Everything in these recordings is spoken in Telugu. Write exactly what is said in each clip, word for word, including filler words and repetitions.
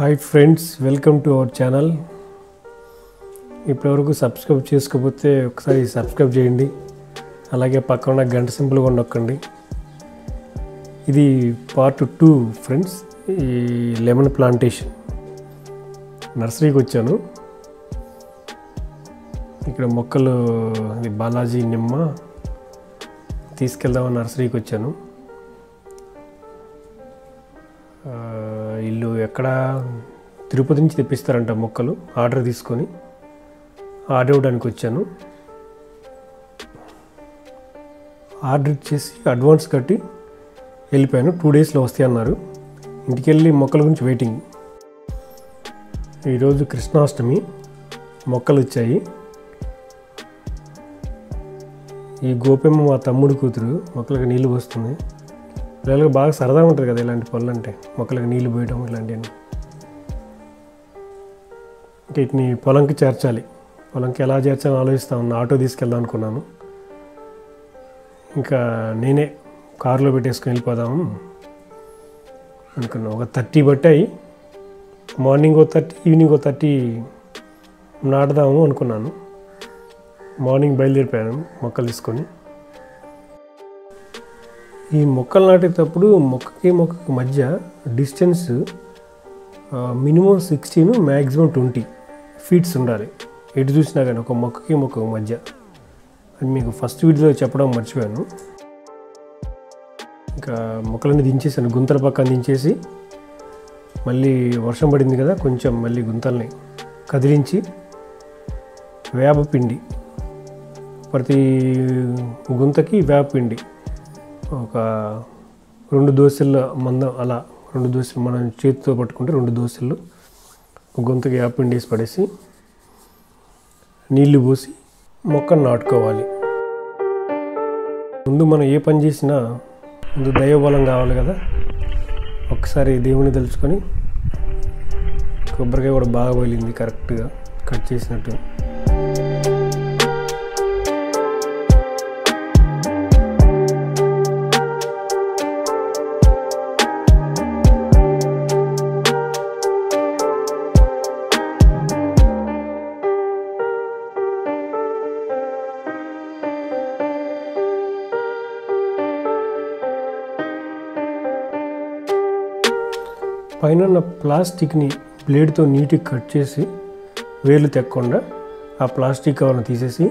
High friends welcome to our channel इप्पटिवरकु सब्सक्राइब चेसुकोपोते ओकसारि सब्सक्राइब चेयंडी अलागे पक्कन उन्न गंट सिंबल कूडा नొక్కండి इदी पार्ट टू फ्रेंड्स ई लेमन प्लांटेशन नर्सरीकी वच्चानु इक्कड मोक्कलु इदी बालाजी निम्म तीसुकेल्दाम नर्सरीकी वच्चानु ఇల్లు ఎక్కడ తిరుపతి నుంచి తెప్పిస్తారంట మొక్కలు ఆర్డర్ తీసుకొని ఆర్డర్ ఇవ్వడానికి వచ్చాను ఆర్డర్ చేసి అడ్వాన్స్ కట్టి వెళ్ళిపోయాను టూ డేస్లో వస్తాయి అన్నారు ఇంటికి వెళ్ళి మొక్కల గురించి వెయిటింగ్ ఈరోజు కృష్ణాష్టమి మొక్కలు వచ్చాయి ఈ గోపమ్మ మా తమ్ముడి కూతురు మొక్కలకు నీళ్ళు పోస్తుంది పిల్లలకు బాగా సరదా ఉంటుంది కదా ఇలాంటి పళ్ళు అంటే మొక్కలకు నీళ్ళు పోయడం ఇలాంటివన్నీ వీటిని పొలంకి చేర్చాలి పొలంకి ఎలా చేర్చాలని ఆలోచిస్తా ఉన్నా ఆటో తీసుకెళ్దాం అనుకున్నాను ఇంకా నేనే కారులో పెట్టేసుకుని వెళ్ళిపోదాం అనుకున్నా ఒక థర్టీ పట్టాయి మార్నింగ్ ఒక థర్టీ ఈవినింగ్ ఒక థర్టీ నాటుదాము అనుకున్నాను మార్నింగ్ బయలుదేరిపోయాను మొక్కలు తీసుకొని ఈ మొక్కలు నాటేటప్పుడు మొక్కకి మొక్కకి మధ్య distance minimum sixteen maximum twenty feets ఉండాలి ఎటు చూసినా కానీ ఒక మొక్కకి మొక్కకి మధ్య అది మీకు ఫస్ట్ వీడియోలో చెప్పడం మర్చిపోయాను ఇంకా మొక్కలన్నీ దించేసాను గుంతల పక్కన దించేసి మళ్ళీ వర్షం పడింది కదా కొంచెం మళ్ళీ గుంతల్ని కదిలించి వేపపిండి ప్రతి గుంతకి వేపపిండి ఒక రెండు దోసెల మందం అలా రెండు దోసెలు మనం చేతితో పట్టుకుంటే రెండు దోసెలు గొంతుకి యాపిండి వేసి పడేసి నీళ్లు పోసి మొక్కను నాటుకోవాలి ముందు మనం ఏ పని చేసినా ముందు దైవబలం కావాలి కదా ఒకసారి దేవుని తలుచుకొని కొబ్బరికాయ కూడా బాగా పోయింది కరెక్ట్గా కట్ చేసినట్టు పైన ఉన్న ప్లాస్టిక్ని బ్లేడ్తో నీట్గా కట్ చేసి వేలు తెక్కకుండా ఆ ప్లాస్టిక్ కవర్ని తీసేసి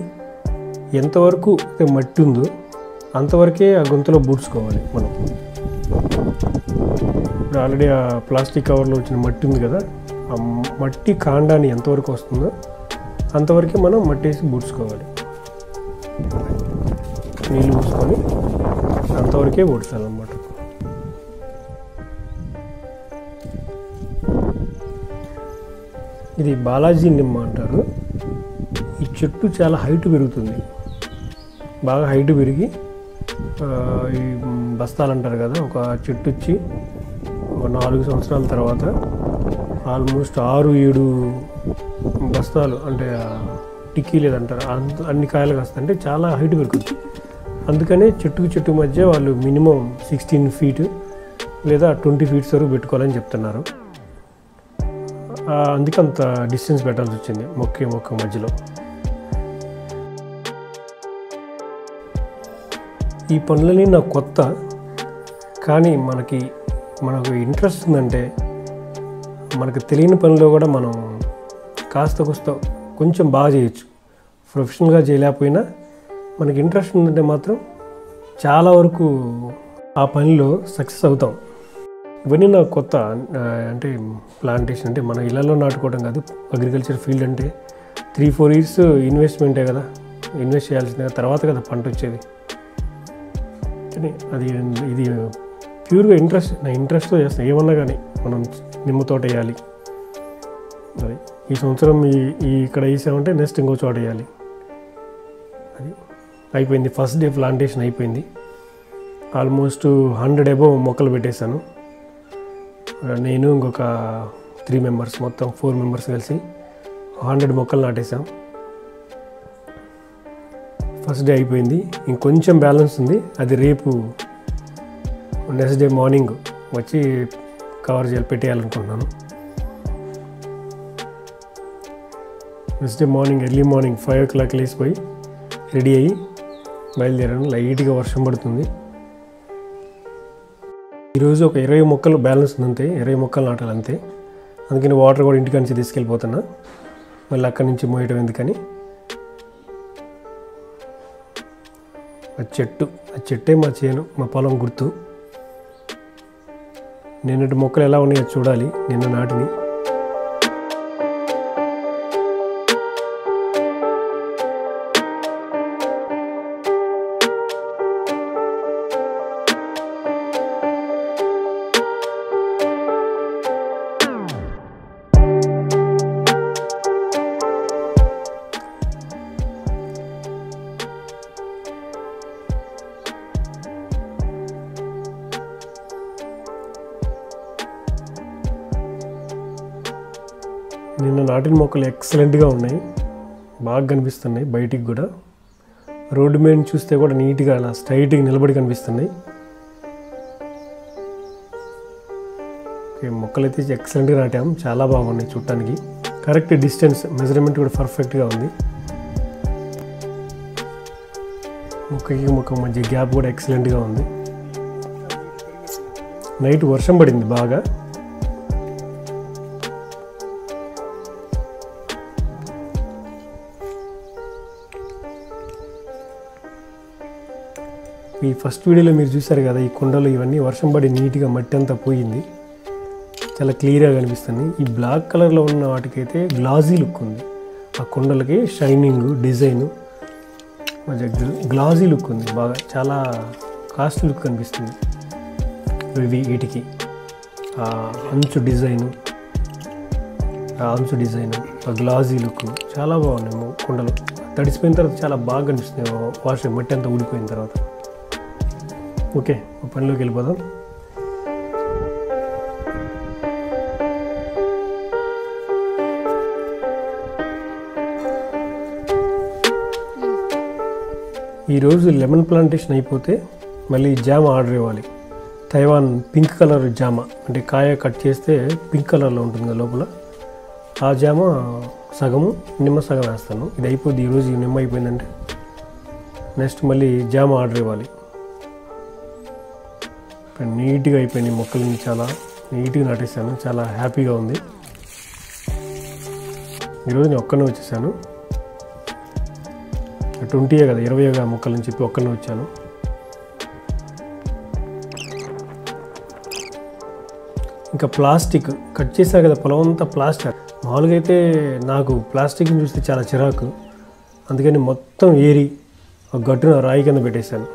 ఎంతవరకు మట్టి ఉందో అంతవరకే ఆ గొంతులో బూడ్చుకోవాలి మనం ఇప్పుడు ఆల్రెడీ ఆ ప్లాస్టిక్ కవర్లో వచ్చిన మట్టి ఉంది కదా ఆ మట్టి కాండాన్ని ఎంతవరకు వస్తుందో అంతవరకే మనం మట్టి వేసి బూడ్చుకోవాలి నీళ్ళు పోసుకొని అంతవరకే బూడ్చాలన్నమాట ఇది బాలాజీ నిమ్మ అంటారు ఈ చెట్టు చాలా హైట్ పెరుగుతుంది బాగా హైట్ పెరిగి ఈ బస్తాలు అంటారు కదా ఒక చెట్టు వచ్చి ఒక నాలుగు సంవత్సరాల తర్వాత ఆల్మోస్ట్ ఆరు ఏడు బస్తాలు అంటే టిక్కీ లేదంటారు అన్ని కాయలు కాస్తాయి అంటే చాలా హైట్ పెరుగుతుంది అందుకనే చెట్టుకు చెట్టు మధ్య వాళ్ళు మినిమం సిక్స్టీన్ ఫీట్ లేదా ట్వంటీ ఫీట్స్ వరకు పెట్టుకోవాలని చెప్తున్నారు అందుకే అంత డిస్టెన్స్ పెట్టాల్సి వచ్చింది మొక్క మొక్క మధ్యలో ఈ పనులని నాకు కొత్త కానీ మనకి మనకు ఇంట్రెస్ట్ ఉందంటే మనకు తెలియని పనిలో కూడా మనం కాస్త కొస్త కొంచెం బాగా చేయొచ్చు ప్రొఫెషనల్గా చేయలేకపోయినా మనకి ఇంట్రెస్ట్ ఉందంటే మాత్రం చాలా వరకు ఆ పనిలో సక్సెస్ అవుతాం ఇవన్నీ నాకు కొత్త అంటే ప్లాంటేషన్ అంటే మన ఇళ్లలో నాటుకోవడం కాదు అగ్రికల్చర్ ఫీల్డ్ అంటే త్రీ ఫోర్ ఇయర్స్ ఇన్వెస్ట్మెంటే కదా ఇన్వెస్ట్ చేయాల్సిన తర్వాత కదా పంట వచ్చేది కానీ అది ఇది ప్యూర్గా ఇంట్రెస్ట్ నా ఇంట్రెస్ట్తో చేస్తాను ఏమన్నా కానీ మనం నిమ్మ తోట వేయాలి అది ఈ సంవత్సరం ఈ ఇక్కడ వేసామంటే నెక్స్ట్ ఇంకో చోట వేయాలి అది అయిపోయింది ఫస్ట్ డే ప్లాంటేషన్ అయిపోయింది ఆల్మోస్ట్ హండ్రెడ్ అబోవ్ మొక్కలు పెట్టేశాను నేను ఇంకొక త్రీ మెంబర్స్ మొత్తం ఫోర్ మెంబర్స్ కలిసి హండ్రెడ్ మొక్కలు నాటేసాం ఫస్ట్ డే అయిపోయింది ఇంకొంచెం బ్యాలెన్స్ ఉంది అది రేపు నెక్స్ట్ డే మార్నింగ్ వచ్చి కవర్ చేయాలి పెట్టేయాలనుకుంటున్నాను next day morning early morning five o'clock లేచిపోయి రెడీ అయ్యి బయలుదేరాను. లైట్గా వర్షం పడుతుంది. ఈరోజు ఒక ఇరవై మొక్కలు బ్యాలెన్స్ ఉందంతే, ఇరవై మొక్కలు నాటాలి అంతే. అందుకని వాటర్ కూడా ఇంటికి నుంచి తీసుకెళ్ళిపోతున్నా, మళ్ళీ అక్కడి నుంచి మోయటం ఎందుకని. ఆ చెట్టు ఆ చెట్టే మా చేను, మా పొలం గుర్తు. నిన్నటి మొక్కలు ఎలా ఉన్నాయో చూడాలి, నిన్న నాటిని. నిన్న నాటిన మొక్కలు ఎక్సలెంట్గా ఉన్నాయి, బాగా కనిపిస్తున్నాయి. బయటికి కూడా రోడ్డు మీద చూస్తే కూడా నీట్గా అలా స్ట్రైట్గా నిలబడి కనిపిస్తున్నాయి. మొక్కలు అయితే ఎక్సలెంట్గా నాటాం, చాలా బాగున్నాయి చూడటానికి. కరెక్ట్ డిస్టెన్స్ మెజర్మెంట్ కూడా పర్ఫెక్ట్గా ఉంది. మొక్కకి మొక్క మధ్య గ్యాప్ కూడా ఎక్సలెంట్గా ఉంది. నైట్ వర్షం పడింది బాగా. ఈ ఫస్ట్ వీడియోలో మీరు చూసారు కదా, ఈ కొండలు ఇవన్నీ వర్షం పడి నీట్గా మట్టి అంతా పోయింది, చాలా క్లియర్గా కనిపిస్తుంది. ఈ బ్లాక్ కలర్లో ఉన్న వాటికైతే గ్లాజీ లుక్ ఉంది, ఆ కొండలకి షైనింగ్ డిజైను గ్లాజీ లుక్ ఉంది బాగా, చాలా కాస్ట్ లుక్ కనిపిస్తుంది. ఇవి వీటికి ఆ అంచు డిజైను ఆ అంచు డిజైను ఆ గ్లాజీ లుక్ చాలా బాగున్నాయి. కొండలు తడిసిపోయిన తర్వాత చాలా బాగా కనిపిస్తుంది, వాష్ మట్టి అంతా ఊడిపోయిన తర్వాత. ఓకే, పనిలోకి వెళ్ళిపోదాం. ఈరోజు లెమన్ ప్లాంటేషన్ అయిపోతే మళ్ళీ జామ ఆర్డర్ ఇవ్వాలి. తైవాన్ పింక్ కలర్ జామ, అంటే కాయ కట్ చేస్తే పింక్ కలర్లో ఉంటుంది లోపల, ఆ జామ సగము నిమ్మ సగం వేస్తాను. ఇది అయిపోద్ది, ఈరోజు నిమ్మ అయిపోయిందంటే నెక్స్ట్ మళ్ళీ జామ ఆర్డర్ ఇవ్వాలి. నీట్గా అయిపోయినాయి మొక్కలని, చాలా నీట్గా నాటేశాను, చాలా హ్యాపీగా ఉంది. ఈరోజు నేను ఒక్కనే వచ్చేసాను, ట్వంటీయే కదా ఇరవైగా మొక్కలని చెప్పి ఒక్కనే వచ్చాను. ఇంకా ప్లాస్టిక్ కట్ చేశాను కదా పొలం అంతా ప్లాస్టిక్. మామూలుగా అయితే నాకు ప్లాస్టిక్ని చూస్తే చాలా చిరాకు, అందుకని మొత్తం ఏరి ఒక గట్టున రాయి కింద పెట్టేశాను.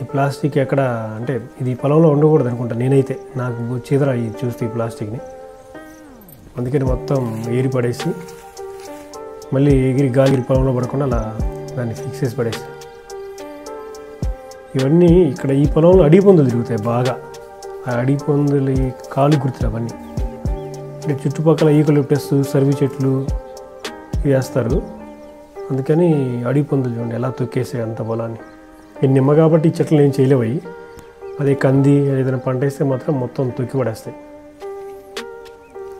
ఈ ప్లాస్టిక్ ఎక్కడ అంటే ఇది పొలంలో ఉండకూడదు అనుకుంటా నేనైతే, నాకు చీదర ఇది చూస్తే ఈ ప్లాస్టిక్ని, అందుకని మొత్తం ఏరి పడేసి మళ్ళీ ఎగిరి గాలిగిరి పొలంలో పడకుండా అలా దాన్ని ఫిక్స్ చేసి పడేసి. ఇవన్నీ ఇక్కడ ఈ పొలంలో అడవి పందులు తిరుగుతాయి బాగా, ఆ అడవి పందులు కాలు గుర్తులు అవన్నీ. అంటే చుట్టుపక్కల ఈకలు పెస్ట్ సర్వి చెట్లు వేస్తారు, అందుకని అడవి పందులు చూడండి ఎలా తొక్కేసాయి అంత పొలాన్ని. ఇది నిమ్మ కాబట్టి ఈ చెట్లు ఏం చేయలేవు, అవి అదే కంది ఏదైనా పంట వేస్తే మాత్రం మొత్తం తొక్కి పడేస్తాయి.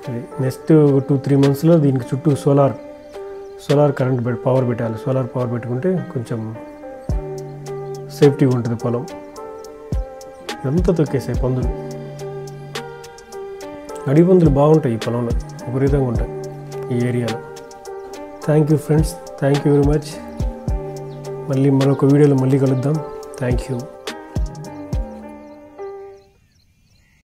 అది నెక్స్ట్ టూ త్రీ మంత్స్లో దీనికి చుట్టూ సోలార్ సోలార్ కరెంట్ పెట్టి పవర్ పెట్టాలి. సోలార్ పవర్ పెట్టుకుంటే కొంచెం సేఫ్టీగా ఉంటుంది పొలం. ఇదంతా తొక్కేసాయి పందులు, అడవి పందులు బాగుంటాయి ఈ పొలంలో, విపరీతంగా ఉంటాయి ఈ ఏరియాలో. Thank you friends, thank you very much. మళ్ళీ మరొక వీడియోలో మళ్ళీ కలుద్దాం. Thank you.